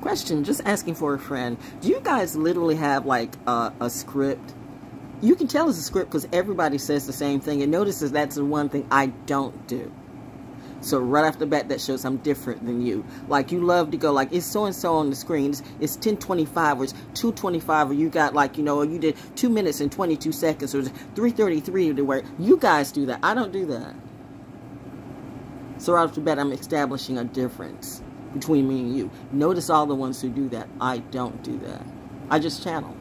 Question, just asking for a friend. Do you guys literally have like a script? You can tell it's a script because everybody says the same thing. And notice that's the one thing I don't do. So right off the bat, that shows I'm different than you. Like, you love to go, like, it's so-and-so on the screen. It's 10:25 or it's 2:25, or you got, like, you know, you did 2 minutes and 22 seconds or 3:33 to where you guys do that. I don't do that. So right off the bat, I'm establishing a difference between me and you. Notice all the ones who do that. I don't do that. I just channel.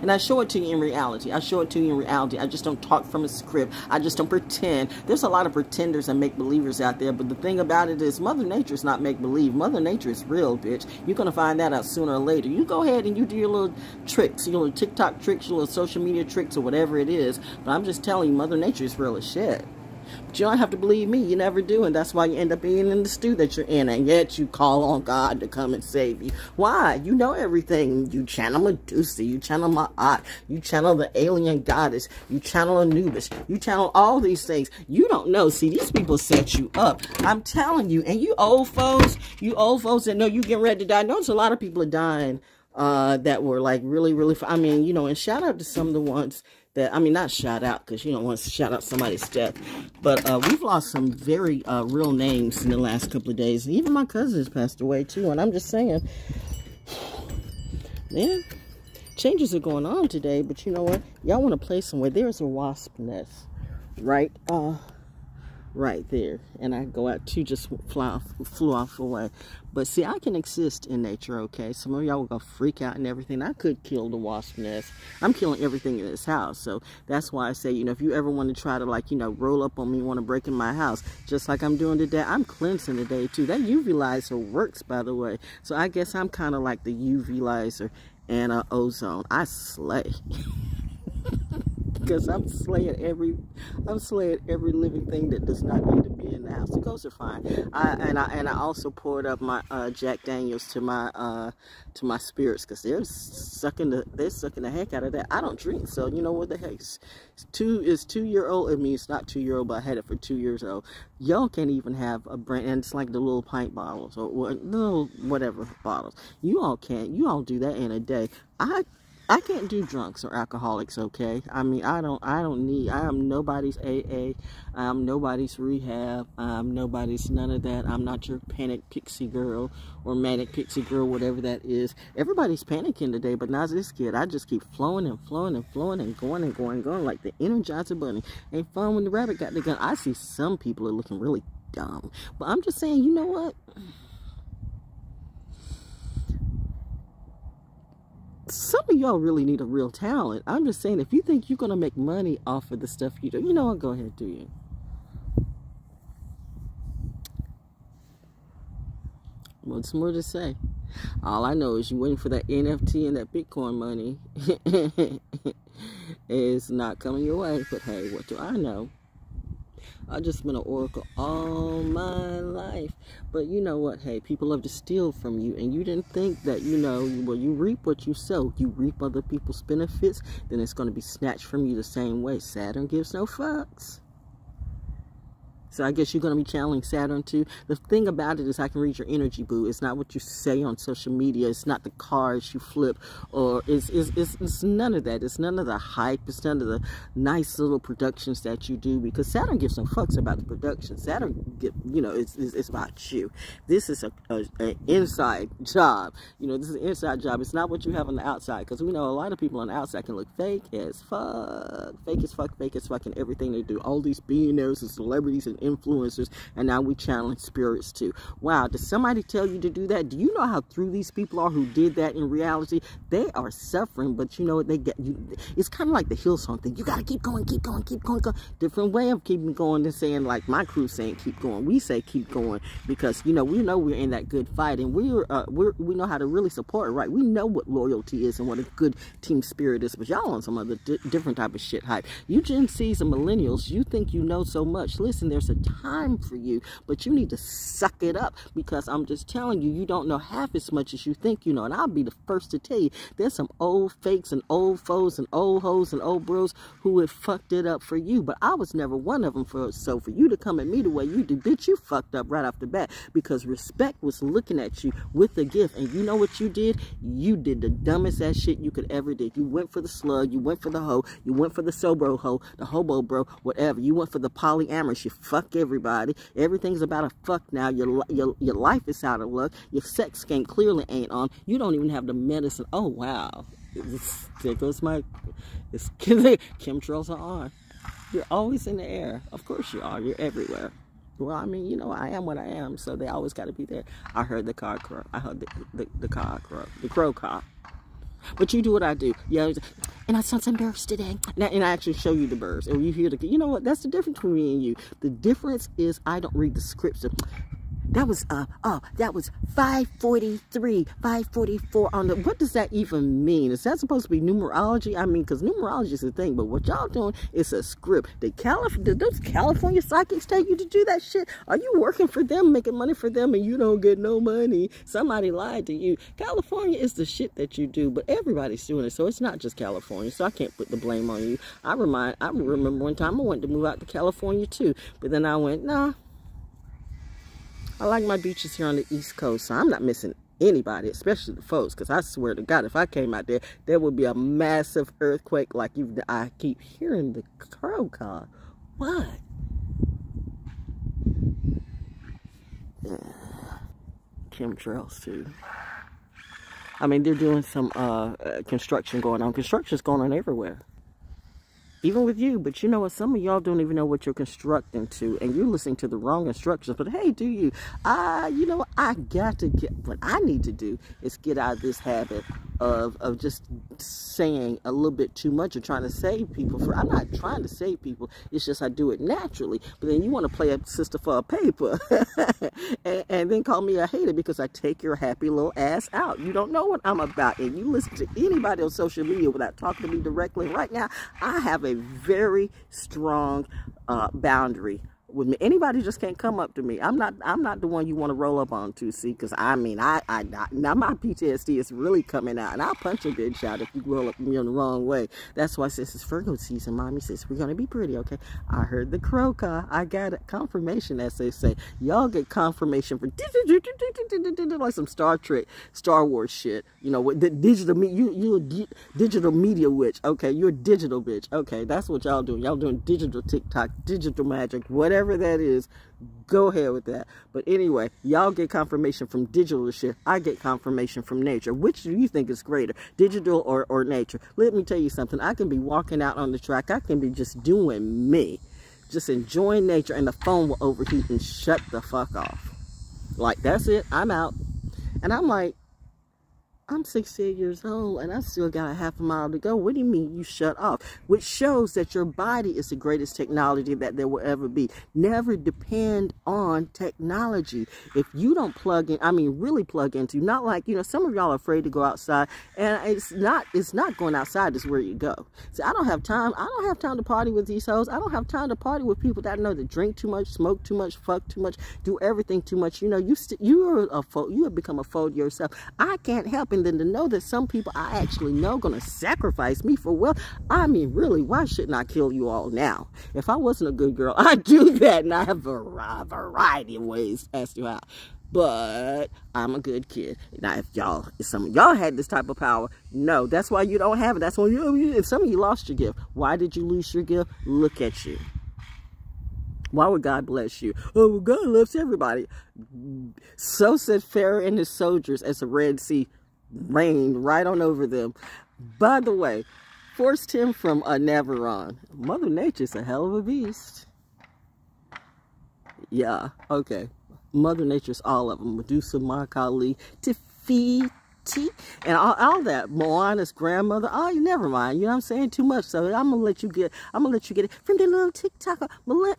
And I show it to you in reality. I show it to you in reality. I just don't talk from a script. I just don't pretend. There's a lot of pretenders and make-believers out there, but the thing about it is Mother Nature is not make-believe. Mother Nature is real, bitch. You're going to find that out sooner or later. You go ahead and you do your little tricks, your little TikTok tricks, your little social media tricks or whatever it is, but I'm just telling you, Mother Nature is real as shit. But you don't have to believe me. You never do, and that's why you end up being in the stew that you're in, and yet you call on God to come and save you. Why? You know everything. You channel Medusa. You channel Ma'at. You channel the alien goddess. You channel Anubis. You channel all these things. You don't know. See, these people set you up. I'm telling you, and you old folks that know you getting ready to die. Notice a lot of people are dying that were like really, really, I mean, you know, and shout out to some of the ones that, I mean, not shout out, because you don't want to shout out somebody's death, but we've lost some very real names in the last couple of days. And even my cousins passed away, too, and I'm just saying, man, changes are going on today, but you know what? Y'all want to play somewhere. There's a wasp nest right there, and I go out to just flew off away. But see, I can exist in nature, okay? Some of y'all will go freak out and everything. I could kill the wasp nest. I'm killing everything in this house, so that's why I say, you know, if you ever want to try to, like, you know, roll up on me, want to break in my house, just like I'm doing today, I'm cleansing today too. That UV lighter works, by the way, so I guess I'm kind of like the UV lighter and ozone. I slay. Because I'm slaying every living thing that does not need to be in the house. The ghosts are fine. I also poured up my Jack Daniels to my spirits, because they're sucking the heck out of that. I don't drink, so you know what the heck. It's 2-year-old. I mean, it's not 2-year-old, but I had it for 2 years old. Y'all can't even have a brand, and it's like the little pint bottles or little whatever bottles. You all can't. You all do that in a day. I can't do drunks or alcoholics, okay? I mean, I am nobody's AA. I am nobody's rehab. I am nobody's none of that. I'm not your panic pixie girl or manic pixie girl, whatever that is. Everybody's panicking today, but not this kid. I just keep flowing and flowing and flowing and going and going and going like the Energizer Bunny. Ain't fun when the rabbit got the gun. I see some people are looking really dumb. But I'm just saying, you know what? Some of y'all really need a real talent. I'm just saying, if you think you're going to make money off of the stuff you do, you know what, go ahead, do you. What's more to say? All I know is you're waiting for that NFT and that Bitcoin money. It's not coming your way, but hey, what do I know? I've just been an oracle all my life. But you know what? Hey, people love to steal from you. And you didn't think that, you know, well, you reap what you sow. You reap other people's benefits, then it's going to be snatched from you the same way. Saturn gives no fucks. So I guess you're going to be channeling Saturn too. The thing about it is I can read your energy, boo. It's not what you say on social media. It's not the cards you flip. Or it's none of that. It's none of the hype. It's none of the nice little productions that you do. Because Saturn gives no fucks about the production. Saturn, you know, it's about you. This is an inside job. You know, this is an inside job. It's not what you have on the outside. Because we know a lot of people on the outside can look fake as fuck. Fake as fuck. Fake as fuck in everything they do. All these billionaires and celebrities and influencers, and now we challenge spirits too. Wow, did somebody tell you to do that? Do you know how through these people are who did that in reality? They are suffering, but you know what? They get you. It's kind of like the Hillsong thing. You gotta keep going, keep going, keep going, go. Different way of keeping going than saying, like my crew saying, keep going. We say keep going because you know we're in that good fight, and we know how to really support, right? We know what loyalty is and what a good team spirit is. But y'all on some other different type of shit hype. You Gen Z's and millennials, you think you know so much. Listen, there's a time for you, but you need to suck it up, because I'm just telling you, you don't know half as much as you think you know. And I'll be the first to tell you, there's some old fakes and old foes and old hoes and old bros who have fucked it up for you, but I was never one of them. So for you to come at me the way you do, bitch, you fucked up right off the bat, because respect was looking at you with a gift. And you know what you did? You did the dumbest ass shit you could ever do. You went for the slug, you went for the hoe, you went for the sober hoe, the hobo bro, whatever. You went for the polyamorous. You fuck everybody. Everything's about a fuck now. Your life is out of luck. Your sex game clearly ain't on. You don't even have the medicine. Oh, wow. There goes my... Chemtrails are on. You're always in the air. Of course you are. You're everywhere. Well, I mean, you know, I am what I am, so they always got to be there. I heard the cock crow. I heard the cock crow. The crow cock. But you do what I do. Yeah, and I saw some birds today. And I actually show you the birds. And you hear the... You know what? That's the difference between me and you. The difference is I don't read the scripts. That was 543, 544 on the... What does that even mean? Is that supposed to be numerology? I mean, because numerology is a thing, but what y'all doing is a script. Those California psychics take you to do that shit? Are you working for them, making money for them, and you don't get no money? Somebody lied to you. California is the shit that you do, but everybody's doing it, so it's not just California, so I can't put the blame on you. I remember one time I wanted to move out to California too, but then I went, nah. I like my beaches here on the East Coast, so I'm not missing anybody, especially the folks, because I swear to God, if I came out there, there would be a massive earthquake like you. I keep hearing the crow call. What? Chemtrails, too. I mean, they're doing some construction going on. Construction's going on everywhere. Even with you, but you know what? Some of y'all don't even know what you're constructing to, and you're listening to the wrong instructions. But hey, do you? You know, I got to get what I need to do is get out of this habit of just saying a little bit too much or trying to save people. For I'm not trying to save people. It's just I do it naturally. But then you want to play a sister for a paper, and then call me a hater because I take your happy little ass out. You don't know what I'm about, and you listen to anybody on social media without talking to me directly. Right now, I have a very strong boundary with me. Anybody just can't come up to me. I'm not the one you want to roll up on to, see, because I mean, I now my PTSD is really coming out, and I'll punch a bitch out if you roll up to me on the wrong way. That's why, since it's Virgo season, mommy says we're gonna be pretty, okay? I heard the crow call. I got a confirmation, as they say. Y'all get confirmation for like some Star Trek, Star Wars shit. You know, with the digital media, you a digital media witch, okay? You're a digital bitch, okay? That's what y'all doing. Y'all doing digital TikTok, digital magic, whatever. Whatever that is, go ahead with that. But anyway, y'all get confirmation from digital shit. I get confirmation from nature. Which do you think is greater, digital or nature? Let me tell you something. I can be walking out on the track. I can be just doing me, just enjoying nature, and the phone will overheat and shut the fuck off. Like, that's it. I'm out. And I'm like, I'm 68 years old, and I still got a half a mile to go. What do you mean you shut off? Which shows that your body is the greatest technology that there will ever be. Never depend on technology. If you don't plug in, I mean really plug into, not like, you know, some of y'all are afraid to go outside, and it's not going outside is where you go. See, I don't have time. I don't have time to party with these hoes. I don't have time to party with people that I know that drink too much, smoke too much, fuck too much, do everything too much. You know, you have become a foe to yourself. I can't help it. Than to know that some people I actually know gonna sacrifice me for wealth. I mean, really, why shouldn't I kill you all now? If I wasn't a good girl, I'd do that, and I have a variety of ways as to how. But I'm a good kid. Now, if some of y'all had this type of power, no, that's why you don't have it. That's why if some of you lost your gift. Why did you lose your gift? Look at you. Why would God bless you? Oh, well, God loves everybody. So said Pharaoh and his soldiers as the Red Sea rained right on over them. By the way, forced him from a Navarone. Mother Nature's a hell of a beast. Yeah, okay. Mother Nature's all of them. Medusa, Ma Kali, Tefiti, and all that. Moana's grandmother. Oh, never mind. You know what I'm saying? Too much. So I'm gonna let you get it from the little TikTok.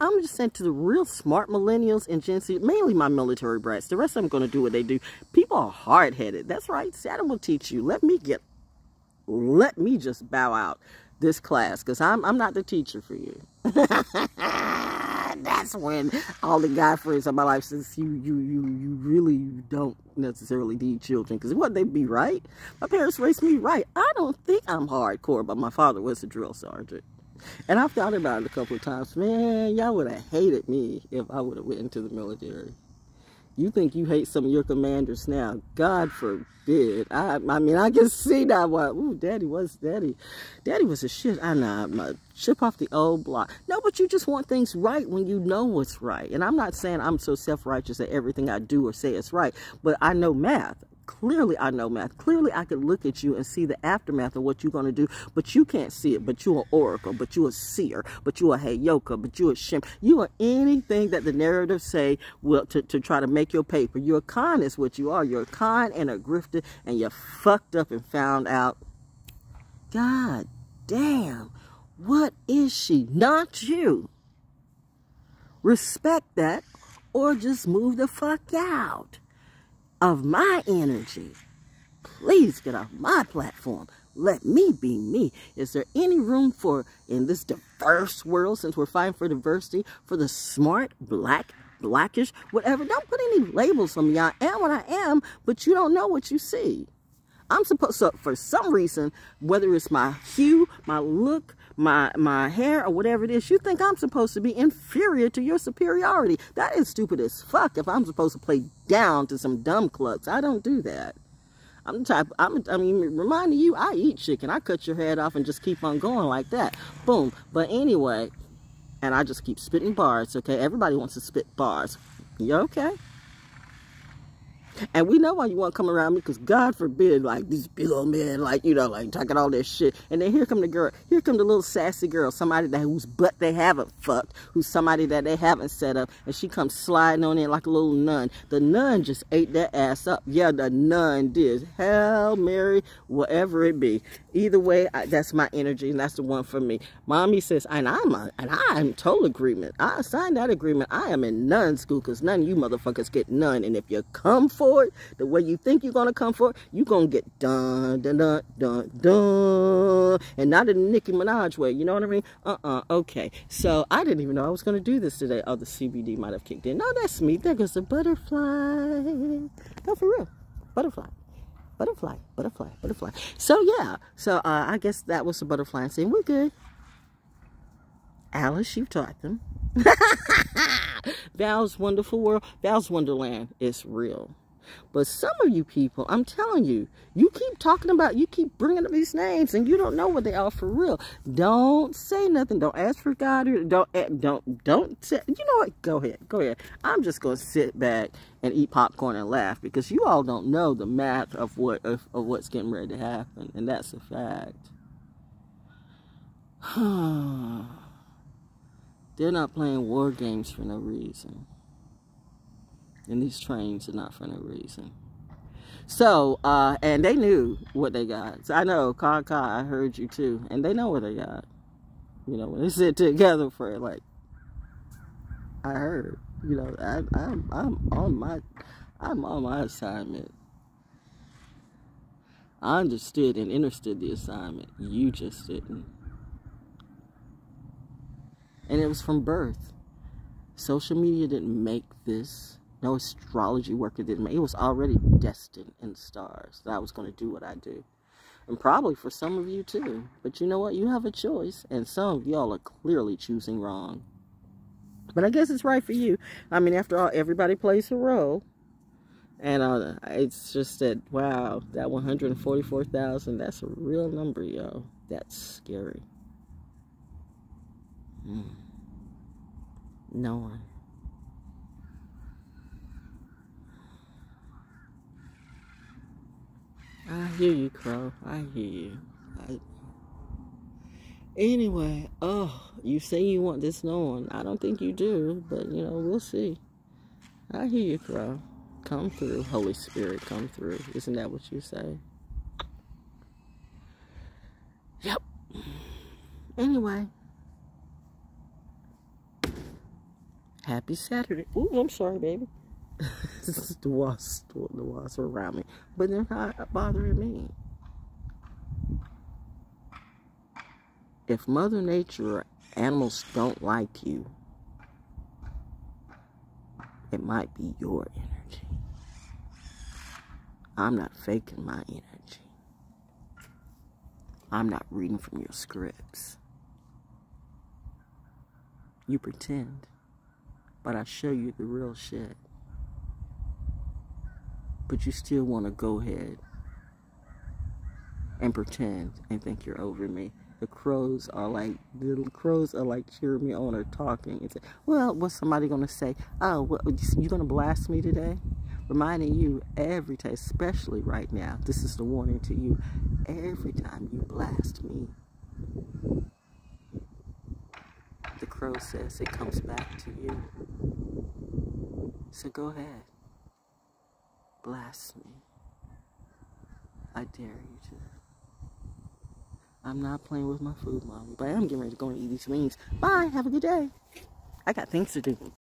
I'm just saying, to the real smart millennials and Gen Z, mainly my military brats. The rest of them gonna do what they do. People are hard-headed. That's right. Saturn will teach you. Let me just bow out this class, because I'm not the teacher for you. that's when all the guy friends in my life says you really don't necessarily need children, because wouldn't they be right? My parents raised me right. I don't think I'm hardcore, but my father was a drill sergeant. And I've thought about it a couple of times. Man, y'all would have hated me if I would have went into the military. You think you hate some of your commanders now. God forbid. I mean, I can see now why. Ooh, Daddy was Daddy. Daddy was a shit. I know. I'm a chip off the old block. No, but you just want things right when you know what's right. And I'm not saying I'm so self-righteous that everything I do or say is right. But I know math. Clearly, I know math. Clearly, I could look at you and see the aftermath of what you're going to do, but you can't see it. But you're an oracle, but you're a seer, but you're a Hayoka, but you're a Shem. You are anything that the narrative say will to try to make your paper. You're a con is what you are. You're a con and a grifter, and you fucked up and found out. God damn, what is she? Not you. Respect that or just move the fuck out of my energy. Please get off my platform. Let me be me. Is there any room for, in this diverse world, since we're fighting for diversity, for the smart, black, blackish, whatever? Don't put any labels on me. I am what I am, but you don't know what you see. I'm supposed to, for some reason, whether it's my hue, my look, my hair, or whatever it is, you think I'm supposed to be inferior to your superiority. That is stupid as fuck if I'm supposed to play down to some dumb clucks. I don't do that. I mean, reminding you, I eat chicken. I cut your head off and just keep on going like that. Boom. But anyway, and I just keep spitting bars, okay? Everybody wants to spit bars. You okay? And we know why you want to come around me, because God forbid, like, these big old men, like, you know, like, talking all this shit. And then here come the girl. Here come the little sassy girl, somebody that whose butt they haven't fucked, who's somebody that they haven't set up. And she comes sliding on in like a little nun. The nun just ate that ass up. Yeah, the nun did. Hail Mary, whatever it be. Either way, that's my energy, and that's the one for me. Mommy says, and I am total agreement. I signed that agreement. I am in nun school, because none of you motherfuckers get none. And if you come for it, the way you think you're gonna come for it, you're gonna get done, dun, dun, dun, dun, and not in the Nicki Minaj way, you know what I mean? Okay, so I didn't even know I was gonna do this today. Oh, the CBD might have kicked in. No, that's me. There goes the butterfly. No, for real, butterfly. Butterfly, butterfly, butterfly. So yeah, so I guess that was the butterfly saying we're good. Alice, you taught them. Val's wonderful world, Val's wonderland is real. But some of you people, I'm telling you, you keep talking about, you keep bringing up these names, and you don't know what they are for real. Don't say nothing. Don't ask for God. Don't say, you know what? Go ahead. Go ahead. I'm just going to sit back and eat popcorn and laugh, because you all don't know the math of what's getting ready to happen. And that's a fact. They're not playing war games for no reason. And these trains are not for no reason. So, and they knew what they got. So I know, Ka, I heard you too. And they know what they got. You know, when they sit together for, like, I heard. You know, I'm on my assignment. I understood and understood the assignment. You just didn't. And it was from birth. Social media didn't make this. No astrology work it didn't make. It was already destined in the stars that I was going to do what I do. And probably for some of you too. But you know what? You have a choice. And some of y'all are clearly choosing wrong. But I guess it's right for you. I mean, after all, everybody plays a role. And it's just that, wow, that 144,000, that's a real number, yo. That's scary. No one. I hear you, Crow. I hear you. Anyway, oh, you say you want this known. I don't think you do, but, you know, we'll see. I hear you, Crow. Come through, Holy Spirit, come through. Isn't that what you say? Yep. Anyway. Happy Saturday. Ooh, I'm sorry, baby. the wasps are around me, but they're not bothering me. If Mother Nature or animals don't like you, It might be your energy. I'm not faking my energy. I'm not reading from your scripts. You pretend, but I show you the real shit. But you still want to go ahead and pretend and think you're over me. The little crows are like cheering me on or talking and say, well, what's somebody going to say? Oh, well, you're going to blast me today? Reminding you every time, especially right now, this is the warning to you, every time you blast me, the crow says it comes back to you. So go ahead, blast me. I dare you to. I'm not playing with my food, Mommy, but I am getting ready to go and eat these wings. Bye, have a good day. I got things to do.